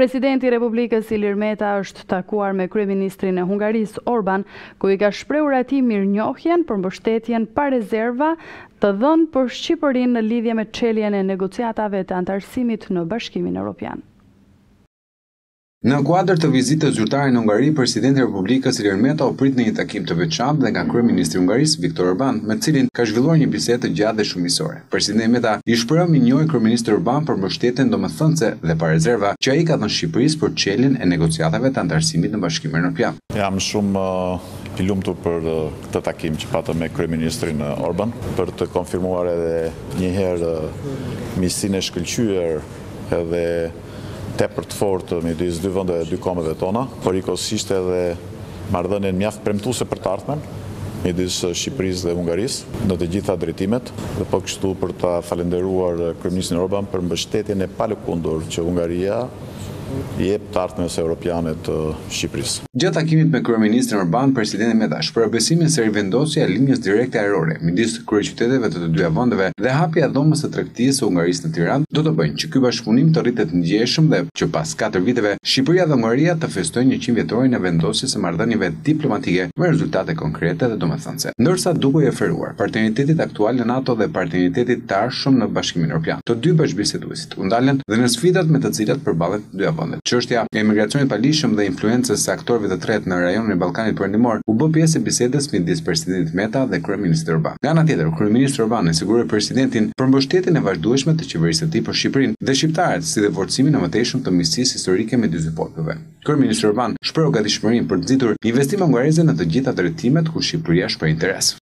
Presidenti i Republikës Ilir Meta është takuar me kryeministrin e Hungarisë Orban, ku i ka shprehur atij mirënjohjen për mbështetjen pa rezerva të dhënë për Shqipërinë në lidhje me çeljen e negociatave të antarësimit në Bashkimin Evropian. Në kuadër të vizitës zyrtare në Hungari, presidenti i Republikës Ilir Meta u prit në një takim të veçantë dhe nga kryeministri i Hungarisë Viktor Orban, me cilin ka zhvilluar një bisedë të gjatë dhe shumësore. Presidenti Meta i shpreu mirënjohjen kryeministrit Orban për mbështetjen domethënëse dhe pa rezerva që ai ka dhënë Shqipërisë për çeljen e negociatave të antarësimit në Bashkimin Evropian. Jam shumë i lumtur për këtë takim që patëm me kryeministrin Orban për të konfirmuar edhe një herë miqësinë e shkëlqyer edhe tepër të fortë midis dy vendeve, dy kombeve tona, por ikosisht edhe marrëdhënien mjaft premtuese për të ardhmen midis Shqipërisë dhe Hungarisë në të gjitha drejtimet, dhe po kështu për ta falënderuar kryeministrin Orban për mbështetjen e palëkundur që Hungaria jep të ardhmës europiane të Shqipërisë. Gjatë takimit me kryeministrin Orban, presidenti Meta shpreh besimin se rivendosja e linjës direkte ajrore midis kryeqyteteve të të dyja vendeve dhe hapja e dhomës së tregtisë së Hungarisë në Tiranë do të bëjnë që ky bashkëpunim të rritet ndjeshëm dhe që pas 4 viteve Shqipëria dhe Hungaria të festojnë 100 vjetorin e vendosjes së marrëdhënieve diplomatike me rezultate konkrete dhe domethënëse. Ndërsa duke i oferuar partneritetit aktual në NATO dhe partneritetit të ardhshëm në Bashkimin Evropian, të dy bashkëbiseduesit u ndalen dhe në sfidat me të cilat përballen të dyja vendet. Çështja e emigracionit palishëm dhe influencës së aktorëve të tretë në rajonin e Ballkanit Perëndimor u bë pjesë e bisedës midis presidentit Meta dhe kryeministrit Orban. Nga ana tjetër, kryeministri Orban e siguroi presidentin për mbështetjen e vazhdueshme të qeverisë së tij për Shqipërinë dhe shqiptarët, si dhe forcimin e mëtejshëm të miqësisë historike midis dy popullve. Kryeministri Orban shpreu gatishmërinë për të nxitur investime hungareze në të gjitha drejtimet ku Shqipëria shpreh interes.